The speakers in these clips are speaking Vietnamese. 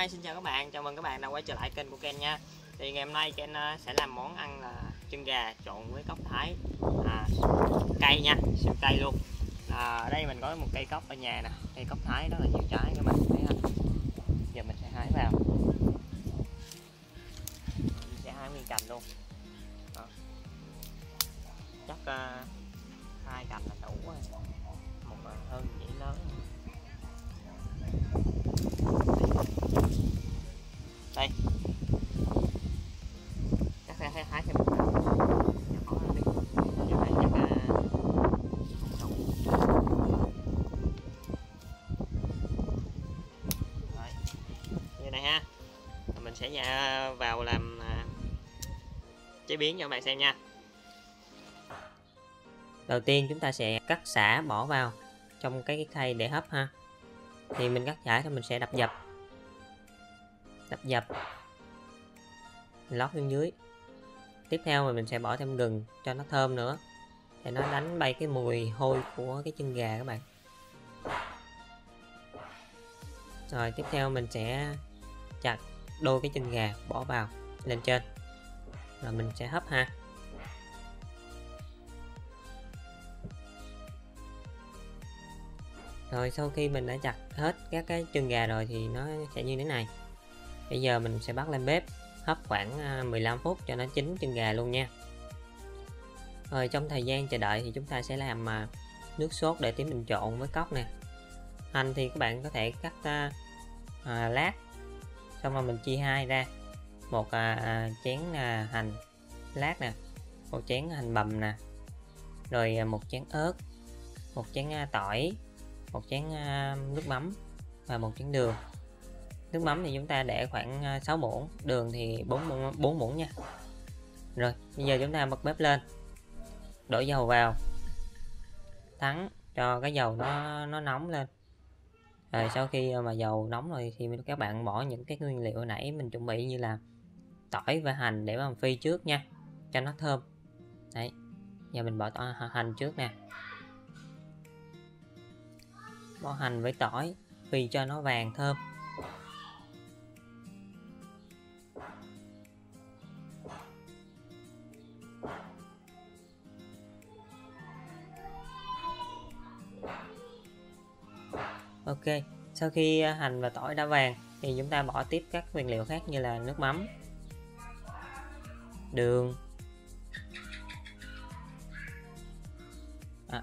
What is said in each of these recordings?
Hi, xin chào các bạn, chào mừng các bạn đã quay trở lại kênh của Ken nha. Thì ngày hôm nay Ken sẽ làm món ăn là chân gà trộn với cóc thái cây nha, siêu cây luôn. Ở đây mình có một cây cóc ở nhà nè, cây cóc thái rất là nhiều trái các bạn thấy không? Giờ mình sẽ hái vào, mình sẽ hái nguyên cành luôn. Đó. Chắc 2 cành là đủ rồi, một hơn dĩ lớn. Đây chắc sẽ hái thêm một cái cho thấy chắc là như này ha. Mình sẽ nhả vào làm chế biến cho các bạn xem nha. Đầu tiên chúng ta sẽ cắt sả bỏ vào trong cái khay để hấp ha. Thì mình cắt sả thì mình sẽ đập dập lót xuống dưới. Tiếp theo thì mình sẽ bỏ thêm gừng cho nó thơm nữa, để nó đánh bay cái mùi hôi của cái chân gà các bạn. Rồi tiếp theo mình sẽ chặt đôi cái chân gà bỏ vào lên trên, rồi mình sẽ hấp ha. Rồi sau khi mình đã chặt hết các cái chân gà rồi thì nó sẽ như thế này. Bây giờ mình sẽ bắt lên bếp hấp khoảng 15 phút cho nó chín chân gà luôn nha. Rồi trong thời gian chờ đợi thì chúng ta sẽ làm nước sốt để tí mình trộn với cóc nè. Hành thì các bạn có thể cắt lát, xong rồi mình chia hai ra, một chén hành lát nè, một chén hành bầm nè, rồi một chén ớt, một chén tỏi, một chén nước mắm và một chén đường. Nước mắm thì chúng ta để khoảng 6 muỗng, đường thì 4 muỗng nha. Rồi bây giờ chúng ta bật bếp lên, đổ dầu vào, thắng cho cái dầu nó nóng lên. Rồi sau khi mà dầu nóng rồi thì các bạn bỏ những cái nguyên liệu nãy mình chuẩn bị như là tỏi và hành để mà phi trước nha, cho nó thơm. Đấy, giờ mình bỏ hành trước nè, bỏ hành với tỏi phi cho nó vàng thơm. Ok, sau khi hành và tỏi đã vàng thì chúng ta bỏ tiếp các nguyên liệu khác như là nước mắm, đường,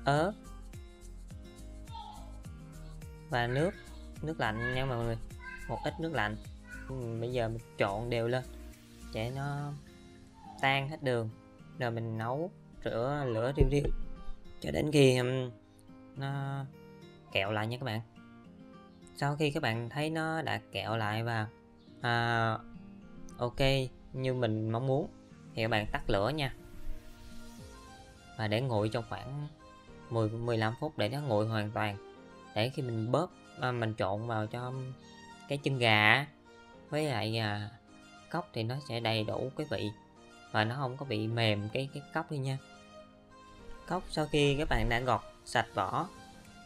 ớt và nước lạnh nha mọi người, một ít nước lạnh. Bây giờ mình trộn đều lên để nó tan hết đường, rồi mình nấu rửa lửa riu riu cho đến khi nó kẹo lại nha các bạn. Sau khi các bạn thấy nó đã kẹo lại và ok như mình mong muốn thì các bạn tắt lửa nha, và để nguội trong khoảng 10-15 phút để nó nguội hoàn toàn, để khi mình mình trộn vào cho cái chân gà với lại cóc thì nó sẽ đầy đủ cái vị và nó không có bị mềm cái cóc đi nha. Cóc sau khi các bạn đã gọt sạch vỏ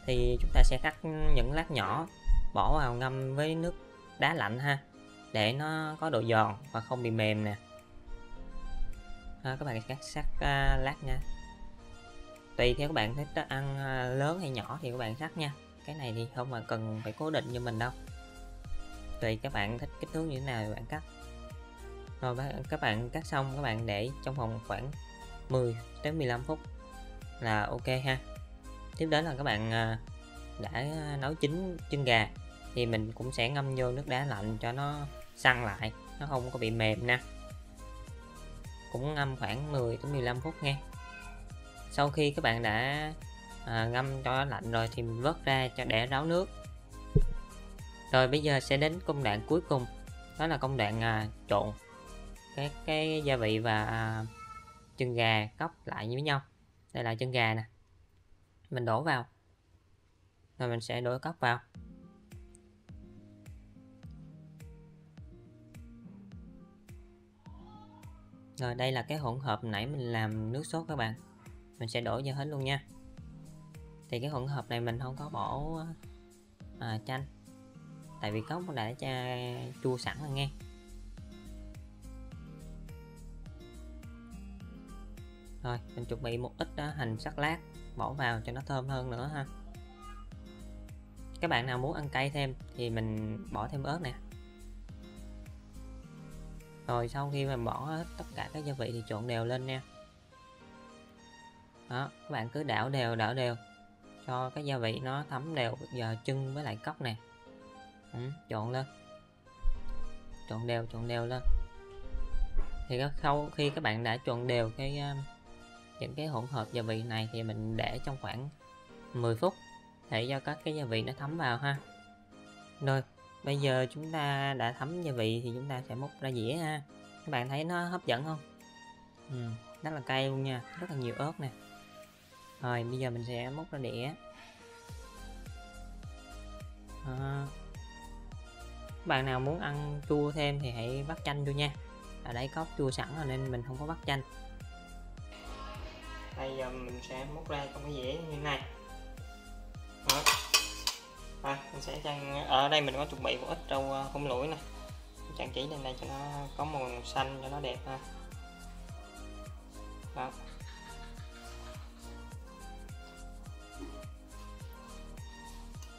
thì chúng ta sẽ cắt những lát nhỏ, bỏ vào ngâm với nước đá lạnh ha, để nó có độ giòn và không bị mềm nè. Các bạn cắt sắc lát nha, tùy theo các bạn thích ăn lớn hay nhỏ thì các bạn cắt nha. Cái này thì không mà cần phải cố định như mình đâu, tùy các bạn thích kích thước như thế nào thì bạn cắt. Rồi các bạn cắt xong các bạn để trong vòng khoảng 10-15 phút là ok ha. Tiếp đến là các bạn đã nấu chín chân gà thì mình cũng sẽ ngâm vô nước đá lạnh cho nó săn lại, nó không có bị mềm nè. Cũng ngâm khoảng 10-15 phút nghe. Sau khi các bạn đã ngâm cho lạnh rồi thì mình vớt ra cho để ráo nước. Rồi bây giờ sẽ đến công đoạn cuối cùng, đó là công đoạn trộn cái gia vị và chân gà cóc lại với nhau. Đây là chân gà nè, mình đổ vào, rồi mình sẽ đổ cóc vào. Rồi đây là cái hỗn hợp nãy mình làm nước sốt các bạn, mình sẽ đổ vào hết luôn nha. Thì cái hỗn hợp này mình không có bỏ chanh, tại vì gốc đã chua sẵn rồi nghe. Rồi mình chuẩn bị một ít hành sắc lát bỏ vào cho nó thơm hơn nữa ha. Các bạn nào muốn ăn cay thêm thì mình bỏ thêm ớt nè. Rồi sau khi mà bỏ tất cả các gia vị thì trộn đều lên nha. Đó, các bạn cứ đảo đều cho cái gia vị nó thấm đều vào chân với lại cốc nè. Trộn lên, trộn đều lên. Thì sau khi các bạn đã trộn đều cái những cái hỗn hợp gia vị này thì mình để trong khoảng 10 phút để cho các cái gia vị nó thấm vào ha. Rồi bây giờ chúng ta đã thấm gia vị thì chúng ta sẽ múc ra dĩa ha. Các bạn thấy nó hấp dẫn không? Rất là cay luôn nha, rất là nhiều ớt nè. Rồi bây giờ mình sẽ múc ra đĩa. Các bạn nào muốn ăn chua thêm thì hãy vắt chanh vô nha. Ở đây có chua sẵn rồi nên mình không có vắt chanh. Bây giờ mình sẽ múc ra trong cái dĩa như thế này. Đó. Rồi, mình sẽ chăng ở đây mình có chuẩn bị một ít rau hung lủi nè, chăng chỉ lên đây cho nó có màu xanh cho nó đẹp ha. Đó.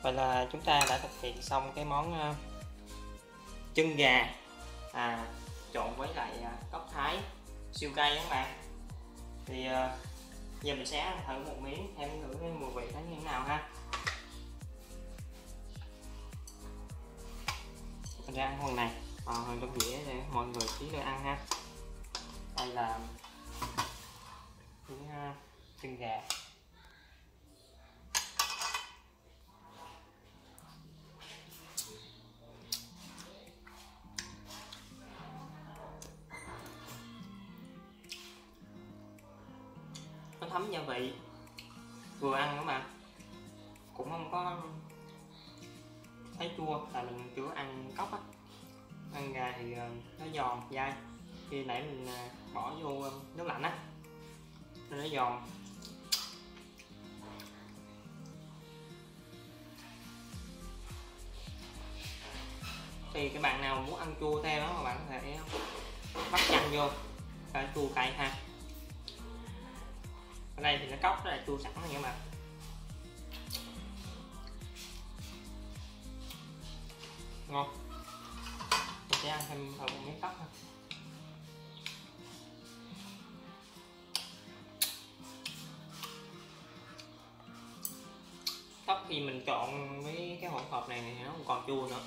Vậy là chúng ta đã thực hiện xong cái món chân gà trộn với lại cốc Thái siêu cay các bạn. Thì giờ mình sẽ thử một miếng thêm thử cái mùi vị nó như thế nào ha. Mình sẽ ăn phần này hơn trong dĩa để mọi người tí nữa ăn ha. Đây là những chân gà. Nó thấm gia vị vừa ăn các bạn, cũng không có thấy chua, tại mình chưa ăn cốc á. Ăn gà thì nó giòn dai, khi nãy mình bỏ vô nước lạnh á nên nó giòn. Thì các bạn nào muốn ăn chua theo đó các bạn có thể vắt chanh vô để chua cay ha. Ở đây thì nó cốc rất là chua sẵn rồi các bạn. Ngon. Mình sẽ ăn thêm một miếng cốc thôi. Cốc thì mình trộn với cái hỗn hợp này thì nó không còn chua nữa,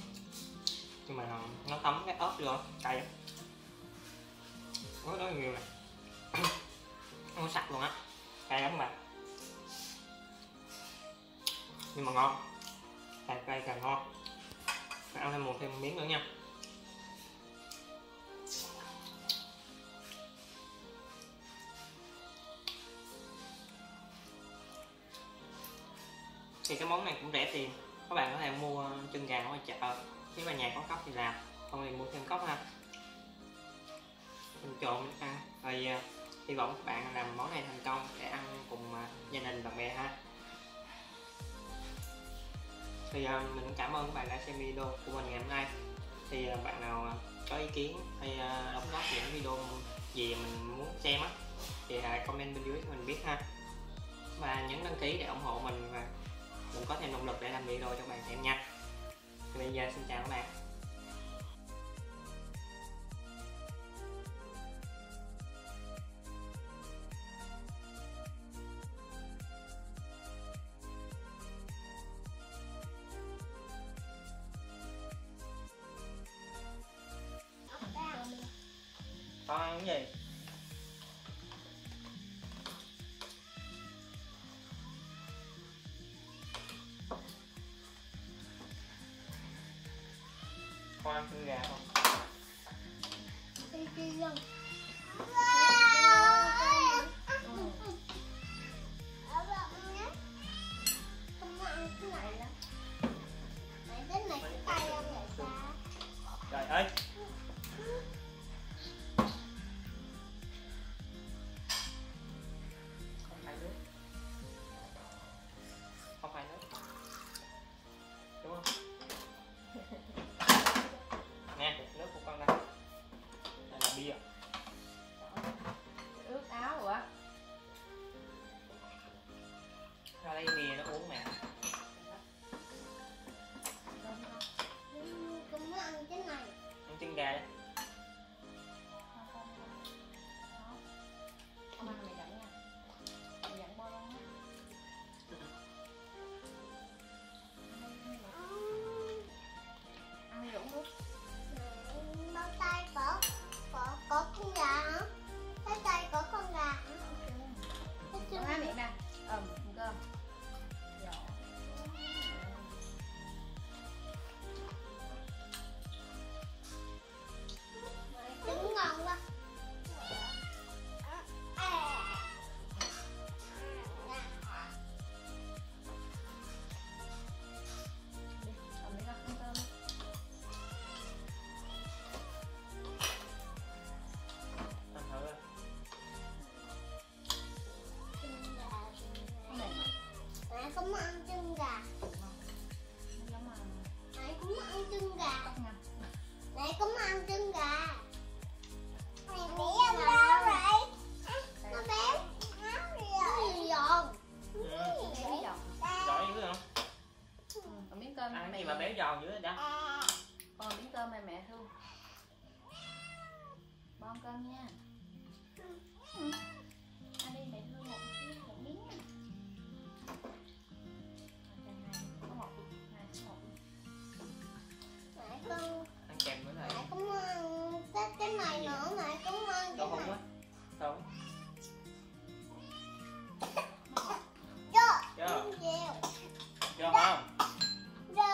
nhưng mà nó thấm cái ớt vô cay lắm. Ớt đó nhiều nè, nó sặc luôn á, cay lắm mà, nhưng mà ngon, càng cay càng ngon. Mình ăn thêm một miếng nữa nha. Thì cái món này cũng rẻ tiền, các bạn có thể mua chân gà ở chợ, nếu mà nhà có cốc thì làm, không thì mua thêm cốc ha. Mình trộn mình ăn. Rồi hy vọng các bạn làm món này thành công để ăn cùng gia đình bạn bè ha. Thì mình cảm ơn các bạn đã xem video của mình ngày hôm nay. Thì bạn nào có ý kiến hay đóng góp những video gì mình muốn xem á thì hãy comment bên dưới cho mình biết ha. Và nhấn đăng ký để ủng hộ mình và mình có thêm động lực để làm video cho các bạn xem nha. Thì bây giờ xin chào các bạn. Con ăn cái gì? Con ăn chân gà không? Trời ơi! Đúng không? vào nha. Ăn đi mẹ đưa một miếng nha. Mẹ không ăn kèm nữa này. Mẹ cũng ăn cái này nữa, mẹ cũng ăn cái này. Sao? Chưa. Chưa không? Chưa.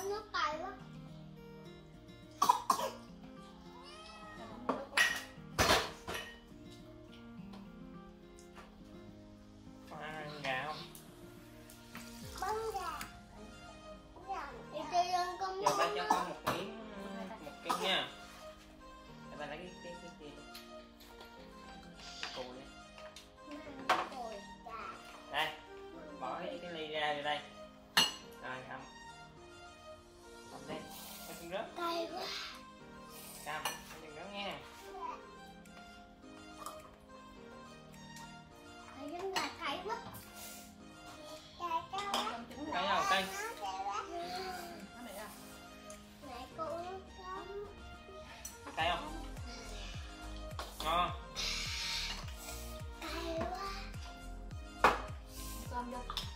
Hãy subscribe cho kênh Ghiền Mì Gõ để không bỏ lỡ những video hấp dẫn.